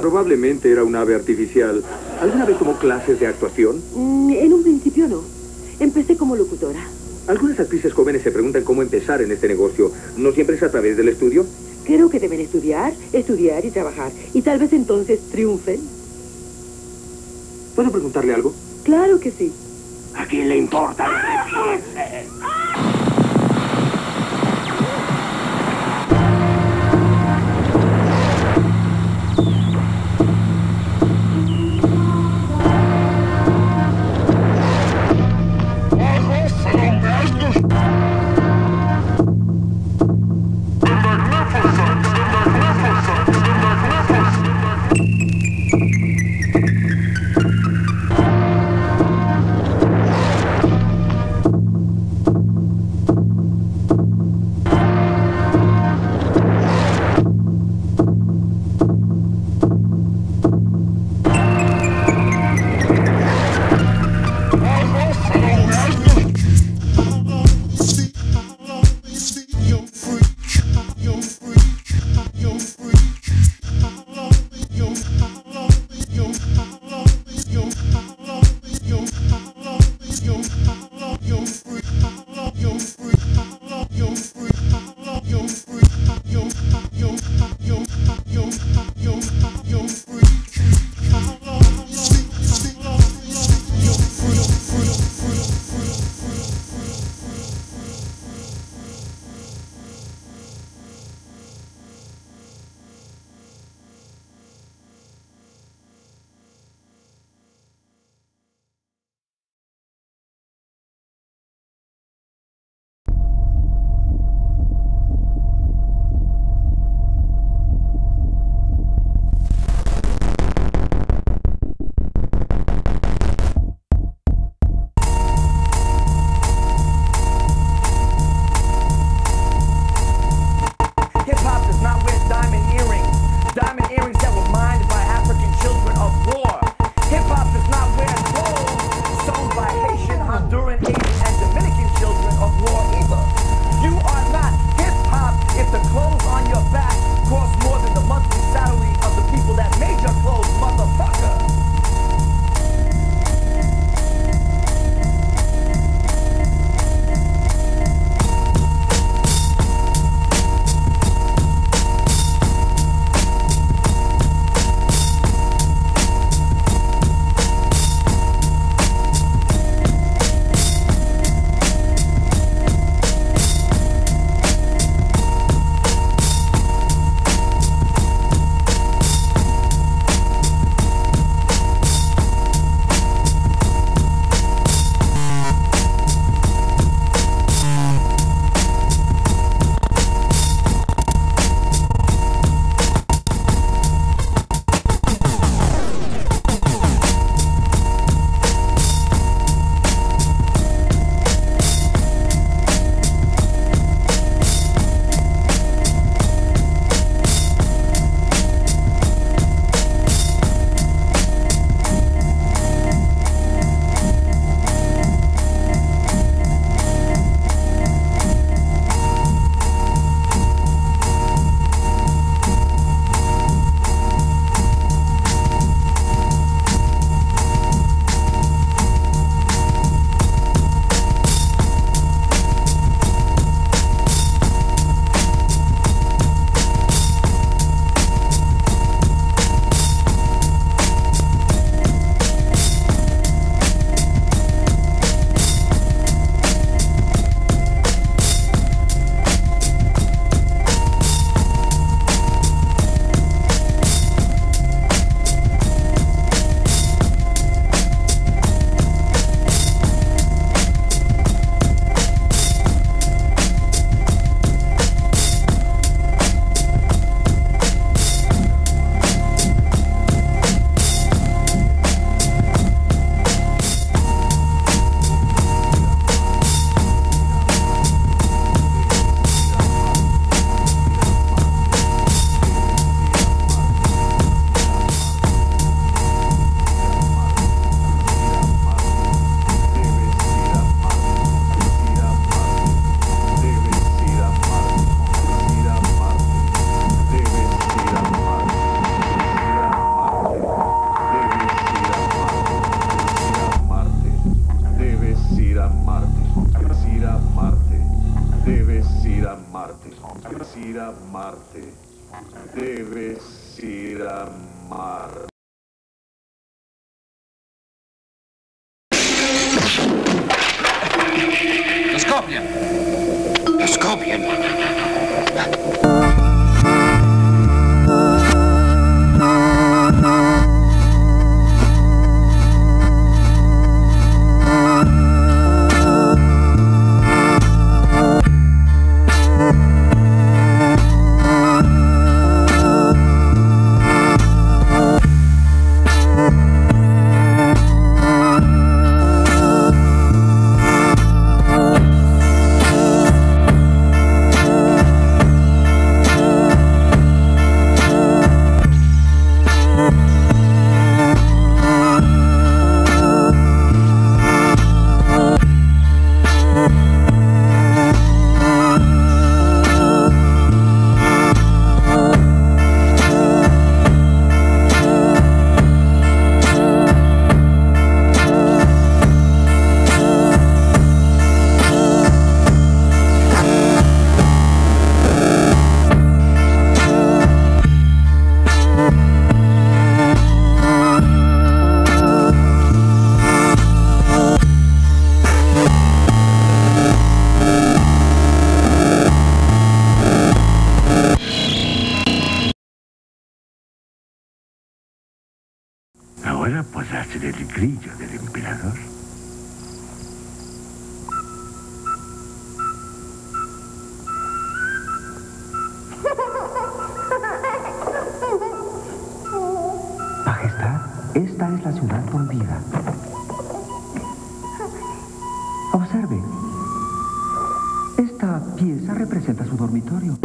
Probablemente era un ave artificial. ¿Alguna vez tomó clases de actuación? En un principio no. Empecé como locutora. Algunas actrices jóvenes se preguntan cómo empezar en este negocio. ¿No siempre es a través del estudio? Creo que deben estudiar y trabajar. Y tal vez entonces triunfen. ¿Puedo preguntarle algo? Claro que sí. ¿A quién le importa? Mar. The scorpion! The scorpion! Ahora podrá ser el grillo del emperador. Majestad, esta es la ciudad prohibida. Observe. Esta pieza representa su dormitorio.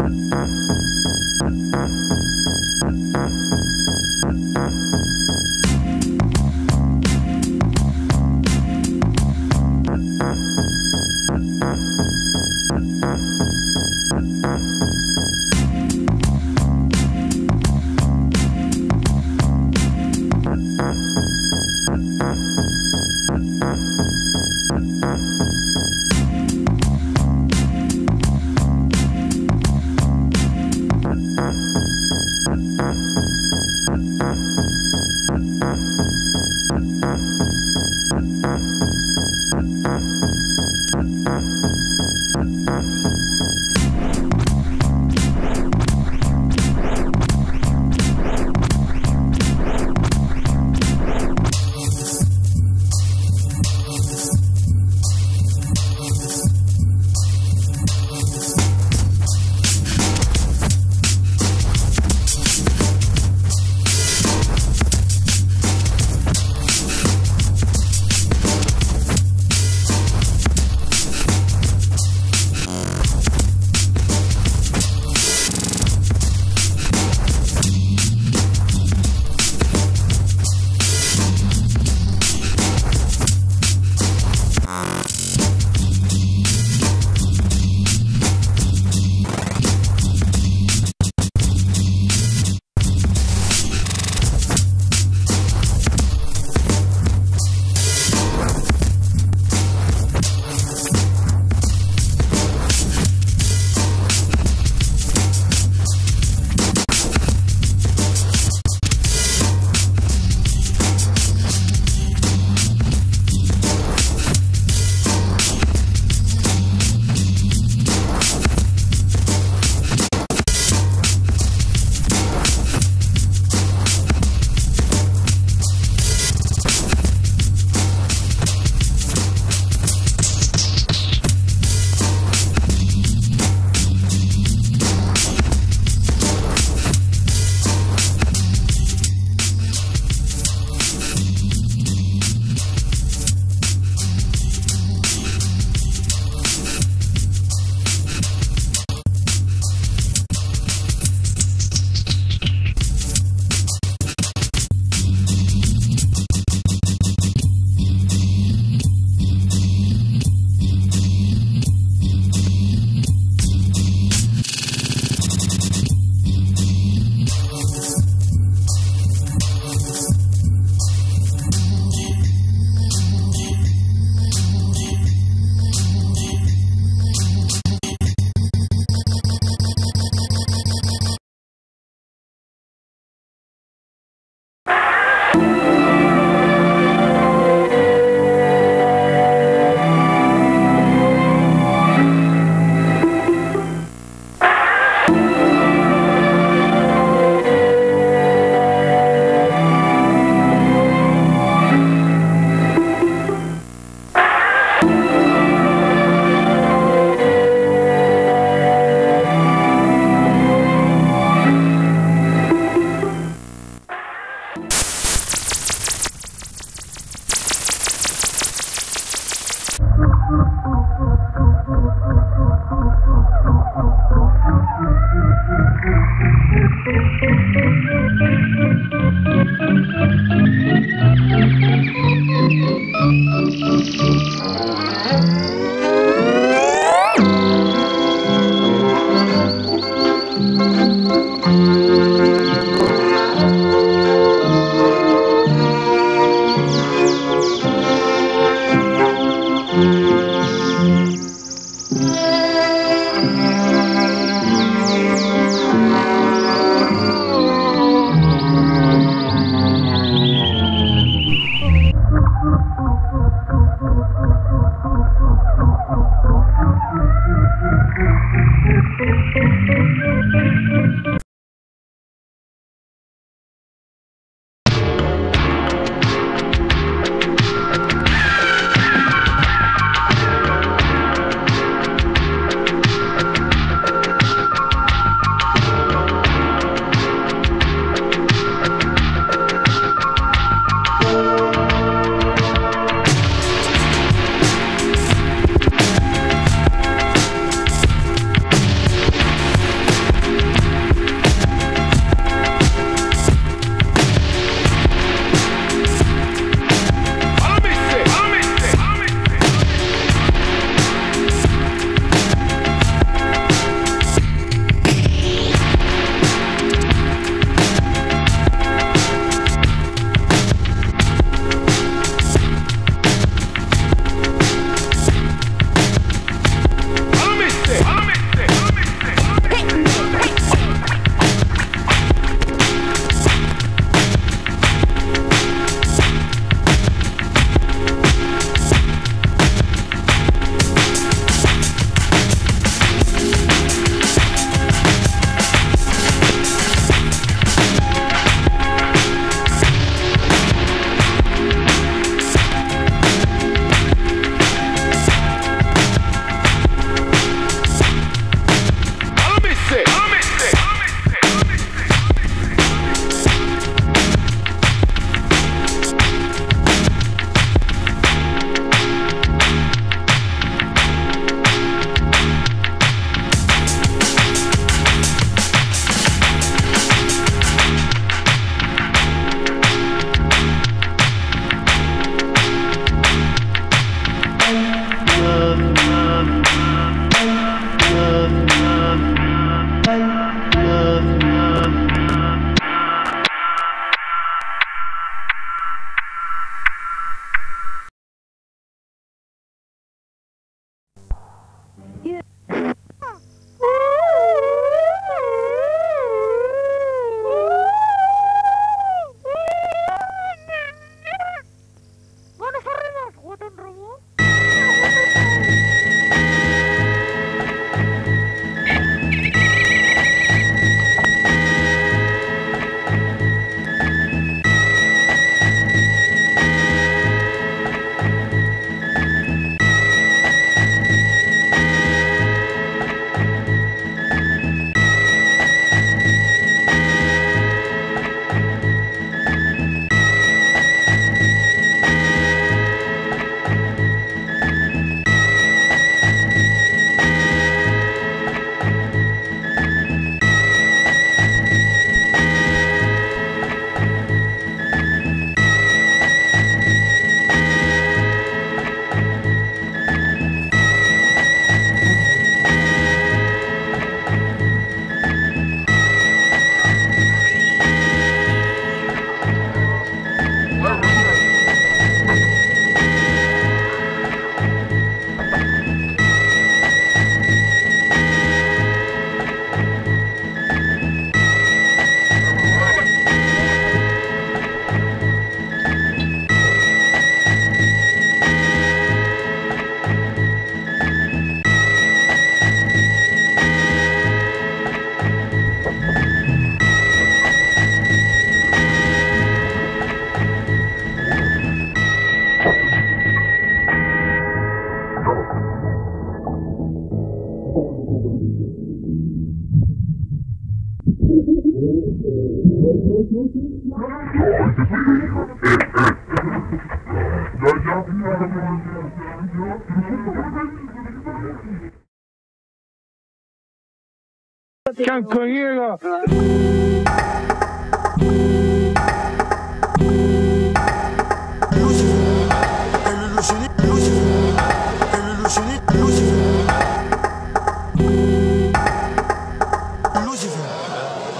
Canconiera.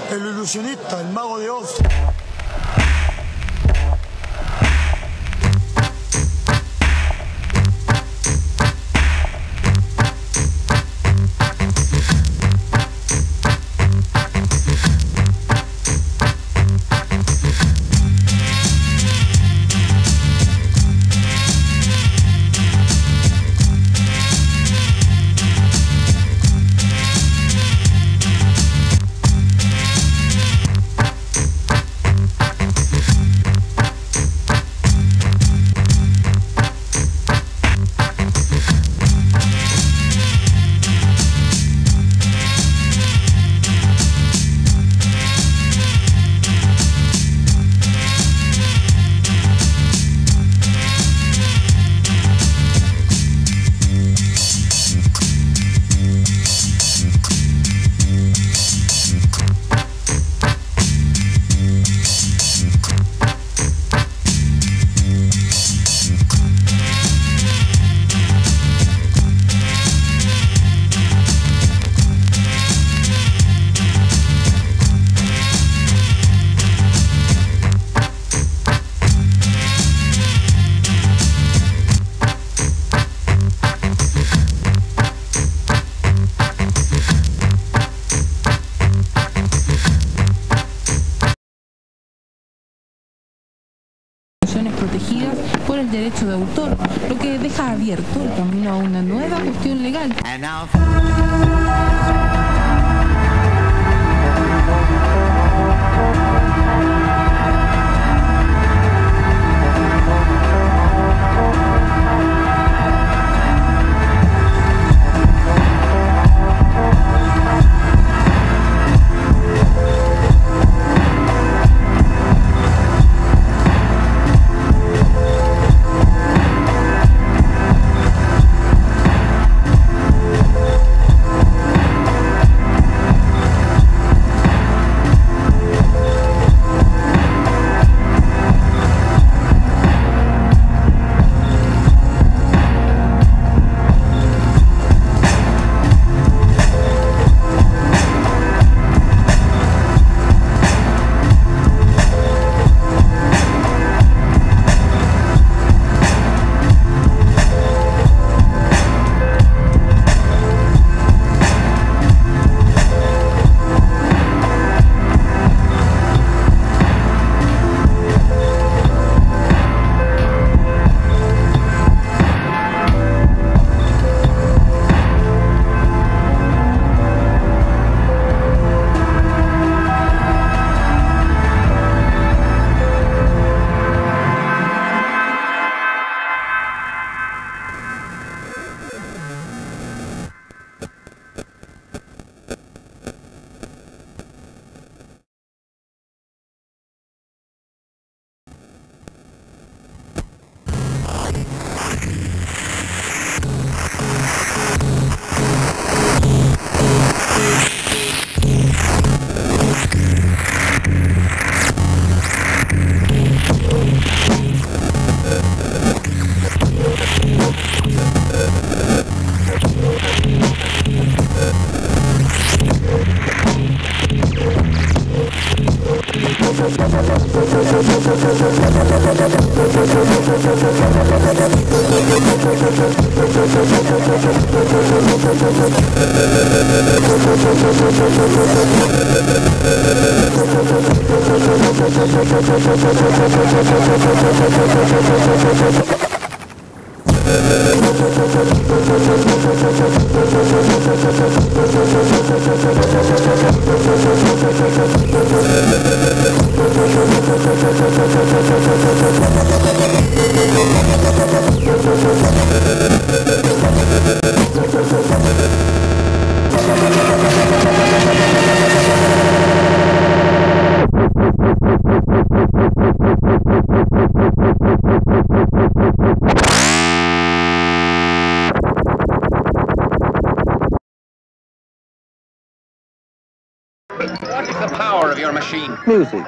El ilusionista, el mago de Oz. Protegidas por el derecho de autor, lo que deja abierto el camino a una nueva cuestión legal. music.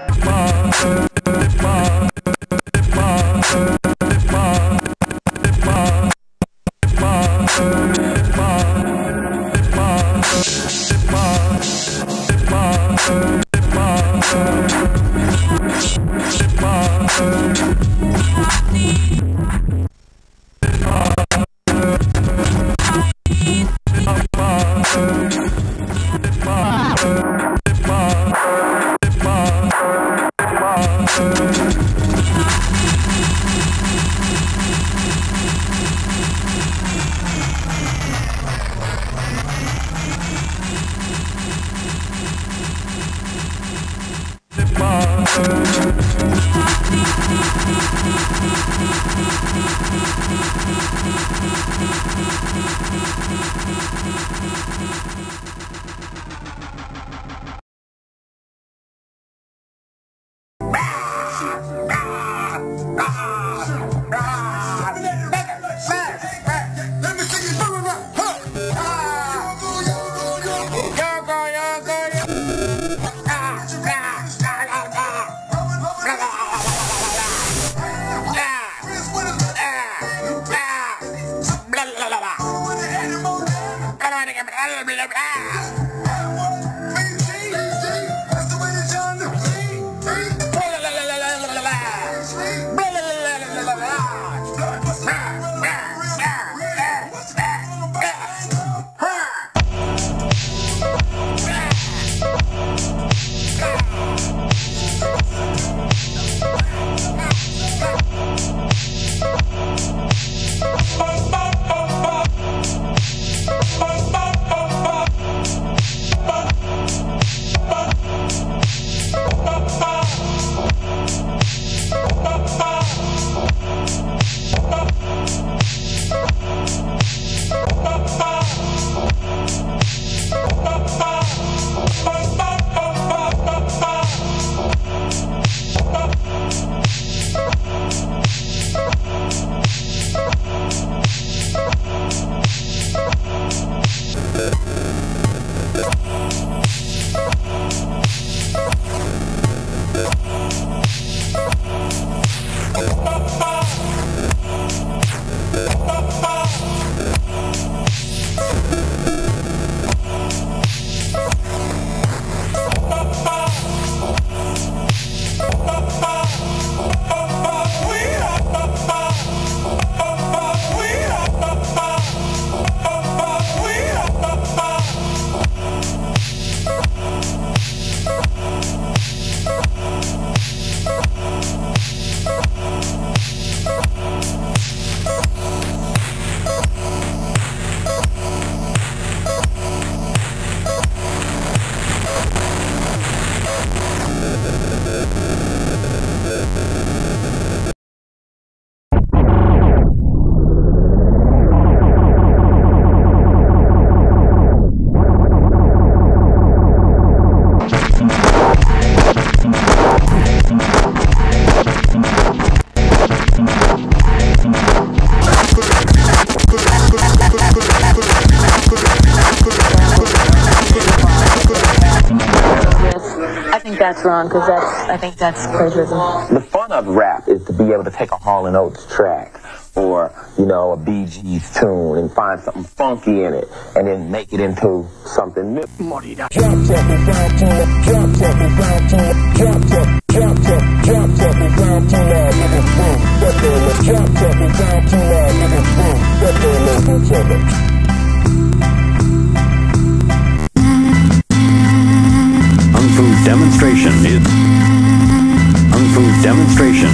That's wrong, because I think that's plagiarism. The fun of rap is to be able to take a Hall & Oates track or, you know, a Bee Gees tune and find something funky in it and then make it into something new. Demonstration is unfood demonstration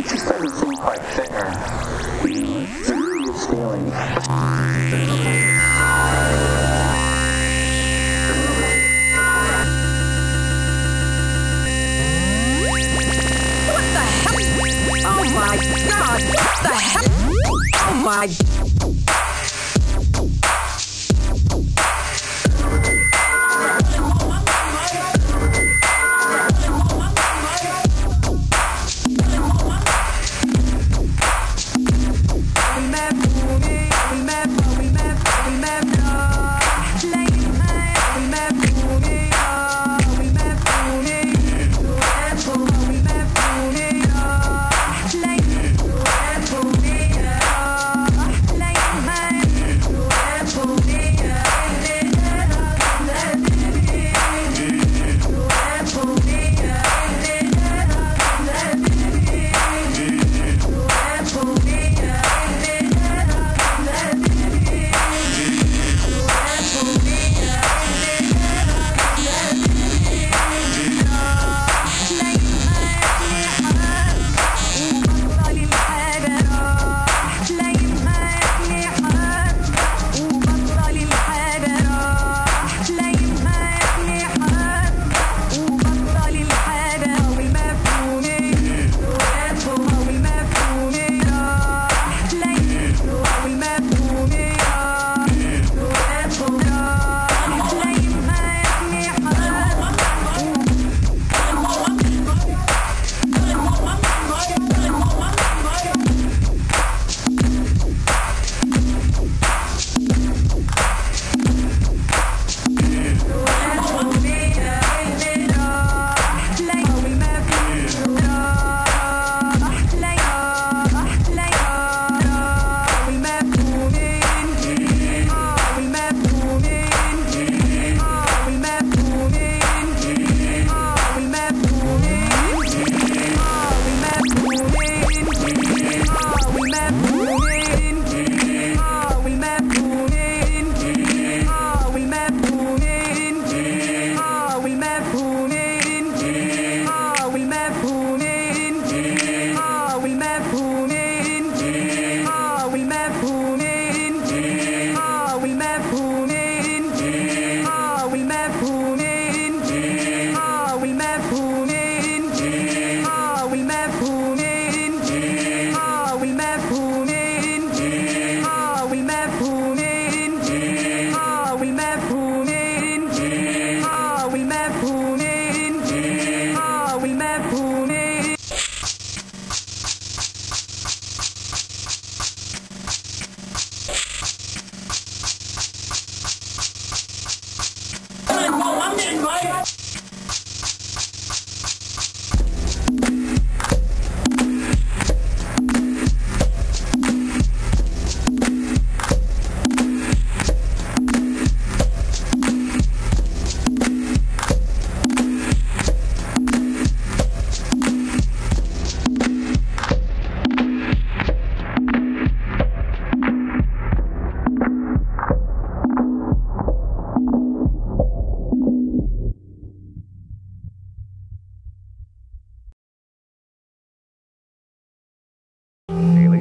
It just doesn't seem quite fair. It's a serious feeling. Oh my God, what the hell? Oh my.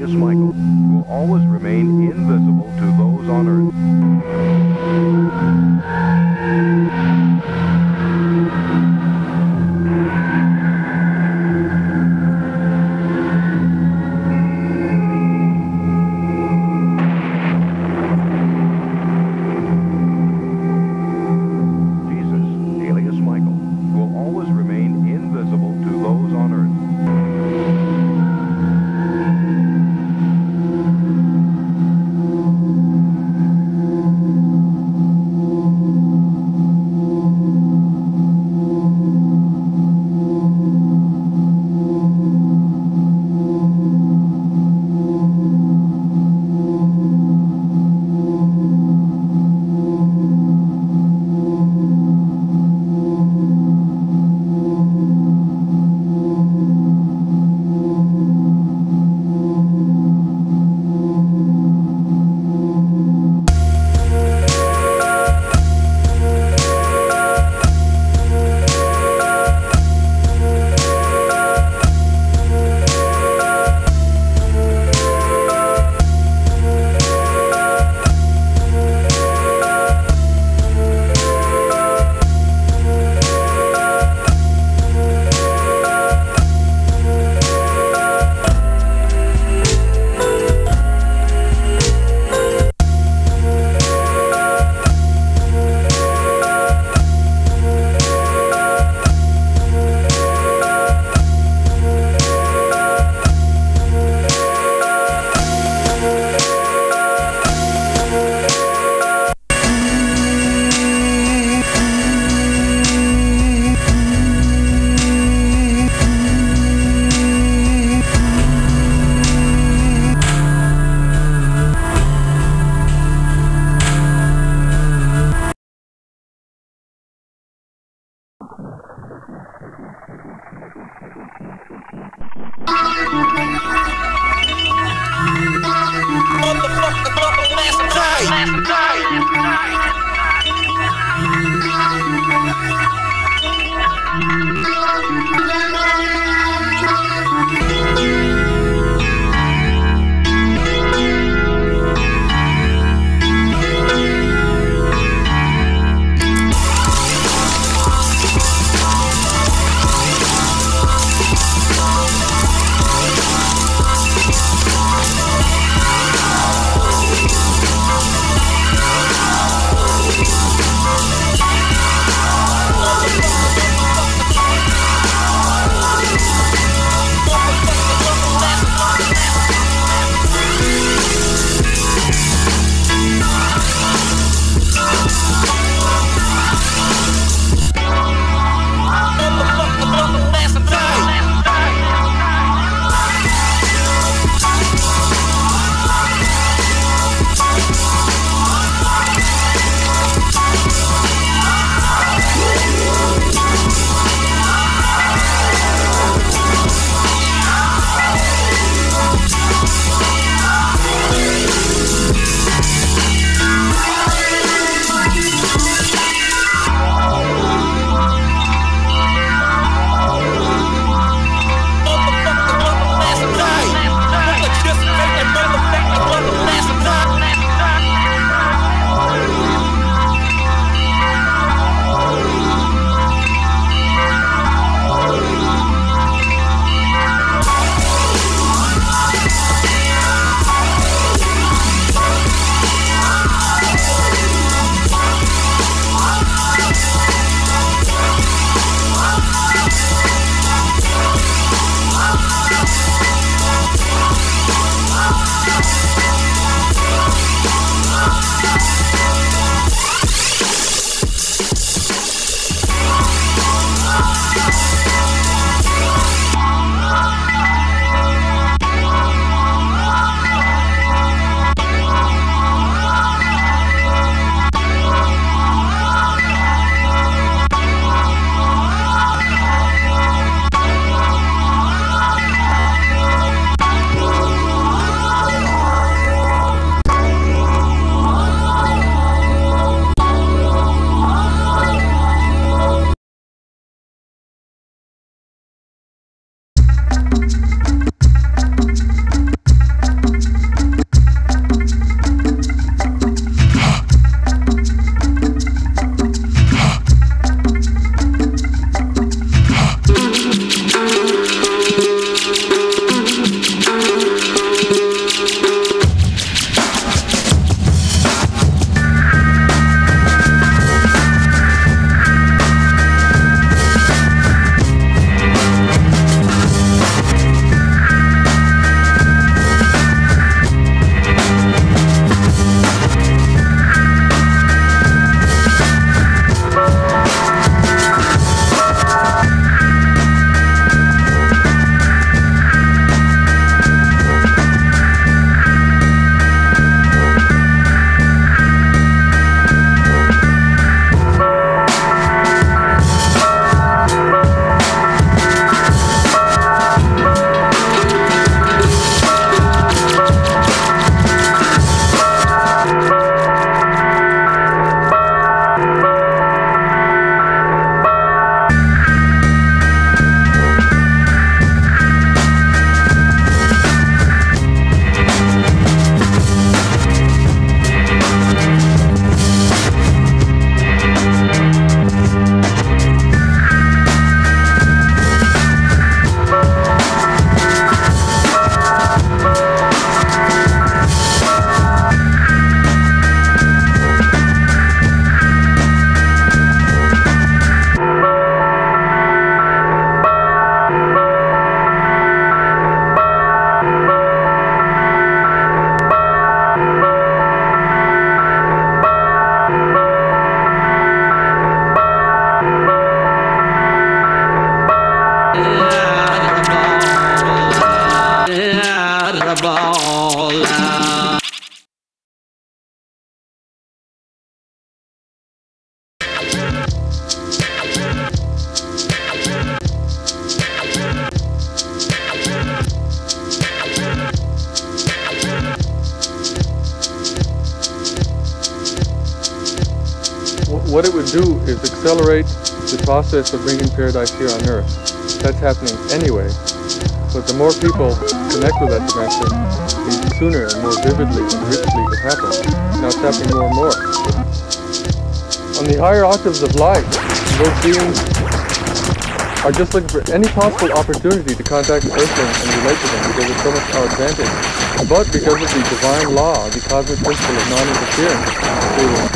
Michael will always remain invisible to those on Earth. Jesus, alias Michael, will always remain invisible to those on Earth. ball. What it would do is accelerate the process of bringing paradise here on earth. That's happening anyway, but the more people connect with that dimension, the sooner and more vividly and richly it happens. Now it's happening more and more. On the higher octaves of life, those beings are just looking for any possible opportunity to contact the earthlings and relate to them because it's so much our advantage. But because of the divine law, the cosmic principle of non-interference, they will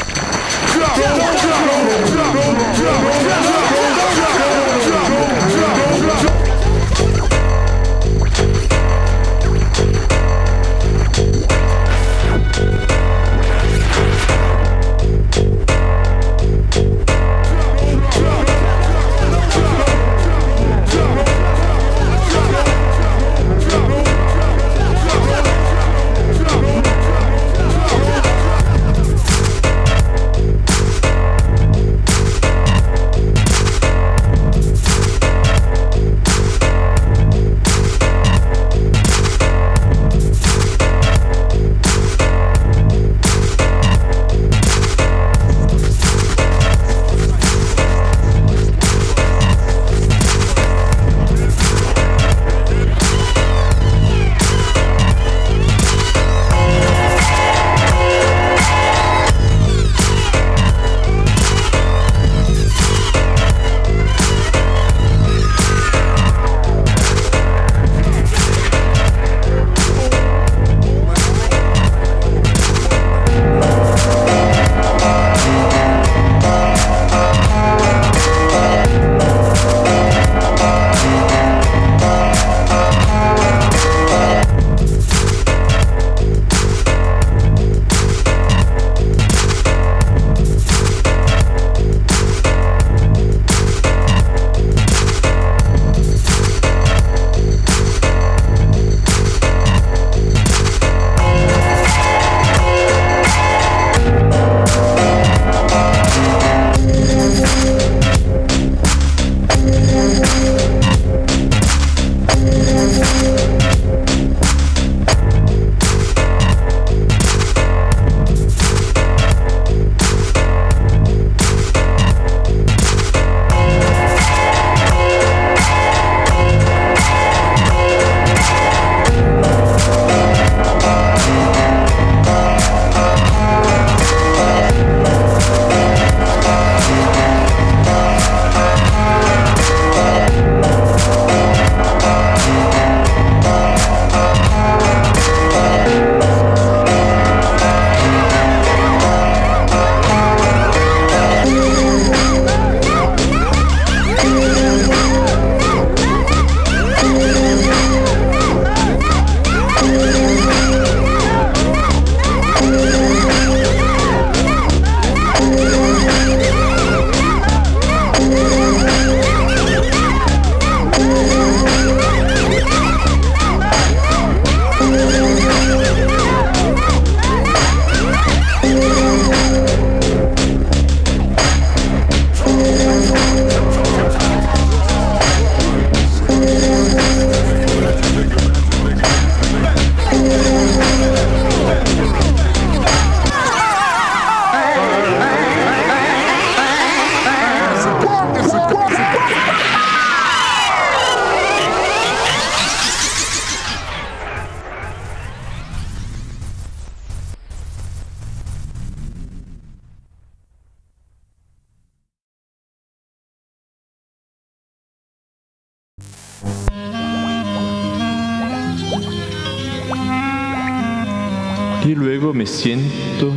Y luego me siento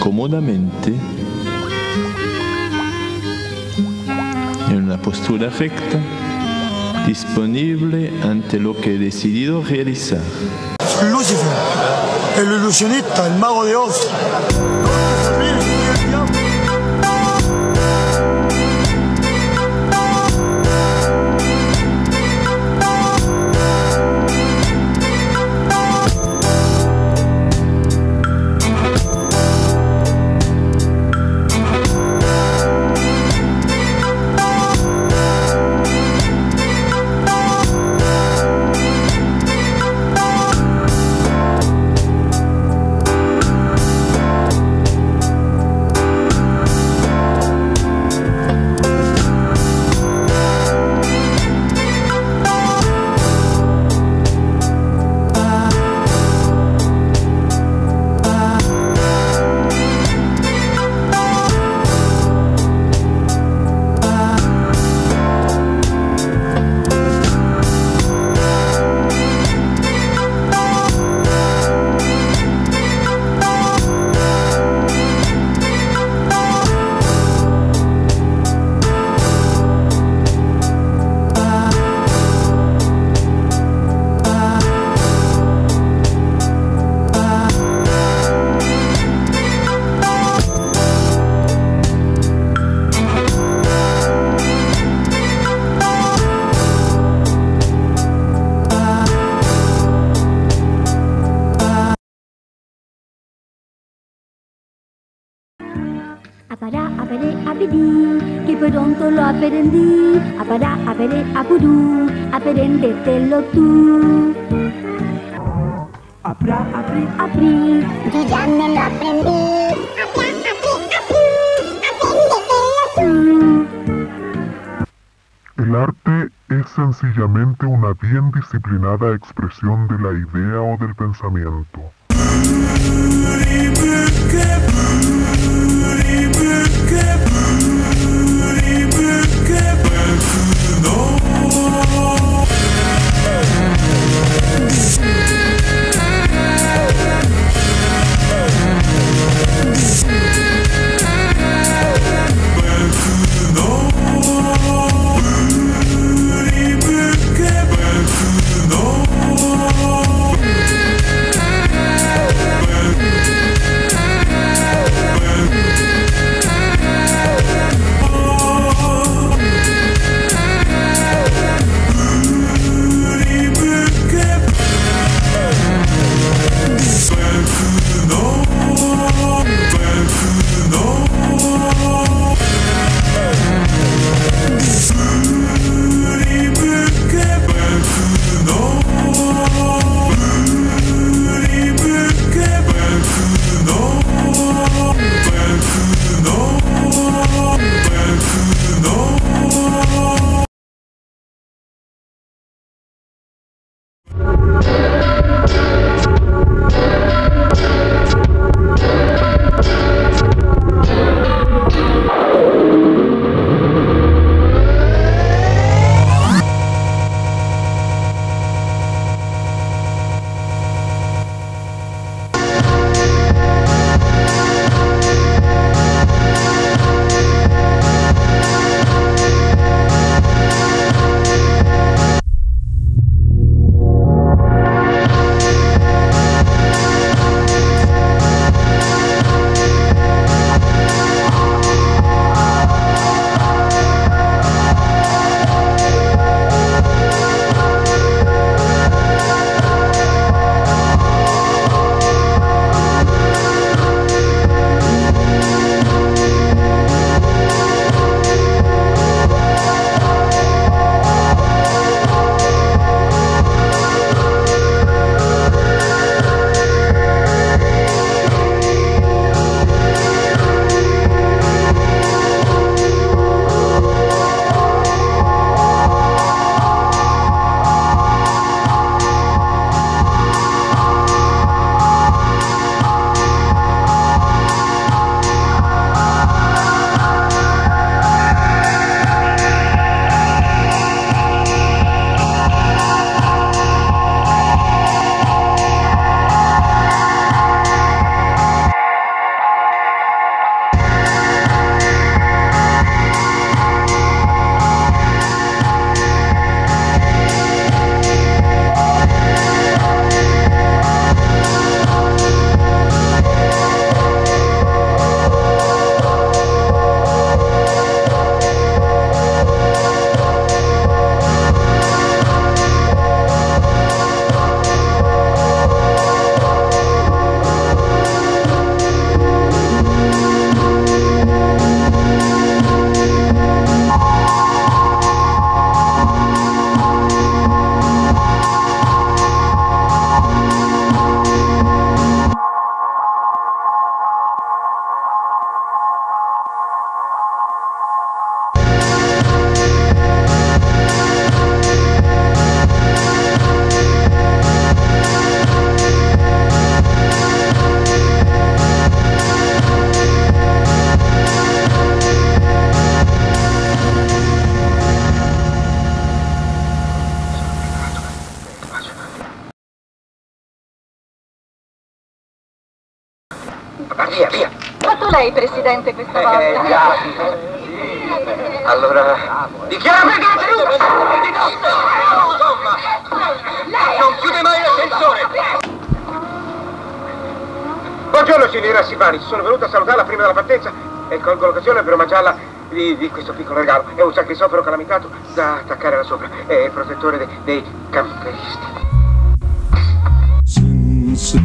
cómodamente en una postura recta, disponible ante lo que he decidido realizar. Lucifer, el ilusionista, el mago de Oz. didou, dipodonto lo aperendi, apada apere apudu, aperende telo tú. Apra apri apri, yo ya me lo aprendí. Apra apri apri, aperende telo tú. El arte es sencillamente una bien disciplinada expresión de la idea o del pensamiento. Via, via. Fatto lei, Presidente, questa volta. Già. Allora, dichiaro vegata l'uso! Insomma, non chiude mai l'ascensore! Buongiorno, signora Silvani, sono venuta a salutarla prima della partenza e colgo l'occasione per omaggiarla di questo piccolo regalo. È un sacrisofero calamitato da attaccare là sopra, è il protettore dei camperisti. Since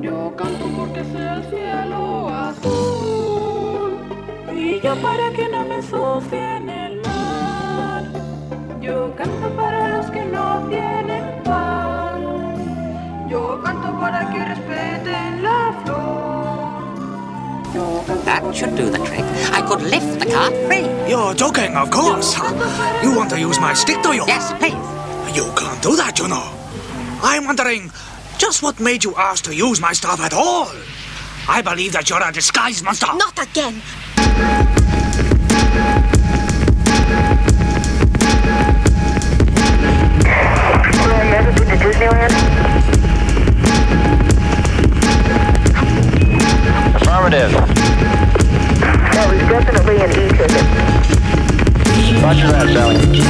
Yo canto porque sea el cielo azul y yo para que no me ensucie en el mar. Yo canto para los que no tienen pan. Yo canto para que respeten la flor. That should do the trick. I could lift the cart free. You're joking, of course. You want to use my stick, do you? Yes, please. You can't do that, you know. I'm wondering, just what made you ask to use my stuff at all? I believe that you're a disguised monster. Not again! Will I never be to Disneyland? Affirmative. That was definitely an e-ticket. Roger that, Sally.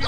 Yeah.